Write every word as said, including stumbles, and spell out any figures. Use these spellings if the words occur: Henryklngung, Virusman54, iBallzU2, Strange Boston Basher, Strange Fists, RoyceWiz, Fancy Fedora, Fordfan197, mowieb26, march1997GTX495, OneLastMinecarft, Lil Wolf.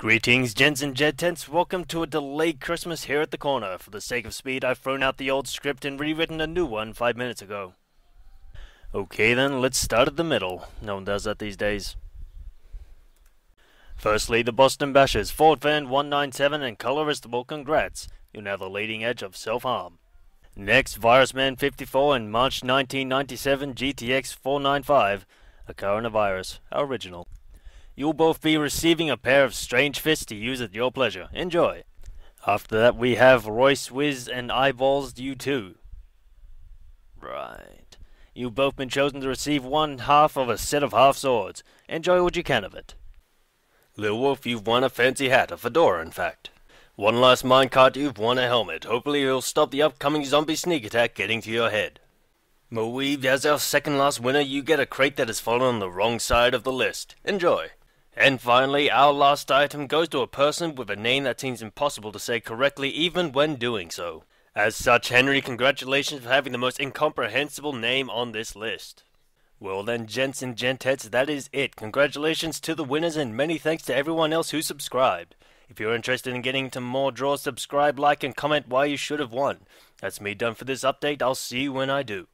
Greetings, gents and jetents. Welcome to a delayed Christmas here at the corner. For the sake of speed, I've thrown out the old script and rewritten a new one five minutes ago. Okay then, let's start at the middle. No one does that these days. Firstly, the Boston Bashers, Fordfan one nine seven and Colorist will congrats. You're now the leading edge of self-harm. Next, Virusman fifty-four and march nineteen ninety-seven G T X four ninety-five, a coronavirus, our original. You'll both be receiving a pair of strange fists to use at your pleasure. Enjoy! After that we have RoyceWiz and iBallzU two. Right. You've both been chosen to receive one half of a set of half swords. Enjoy what you can of it. Lil Wolf, you've won a fancy hat, a fedora in fact. OneLastMinecarft, you've won a helmet. Hopefully you'll stop the upcoming zombie sneak attack getting to your head. Mowieb, as our second last winner, you get a crate that has fallen on the wrong side of the list. Enjoy! And finally, our last item goes to a person with a name that seems impossible to say correctly even when doing so. As such, Henry, congratulations for having the most incomprehensible name on this list. Well then, gents and gentheads, that is it. Congratulations to the winners and many thanks to everyone else who subscribed. If you're interested in getting to more draws, subscribe, like, and comment why you should have won. That's me done for this update. I'll see you when I do.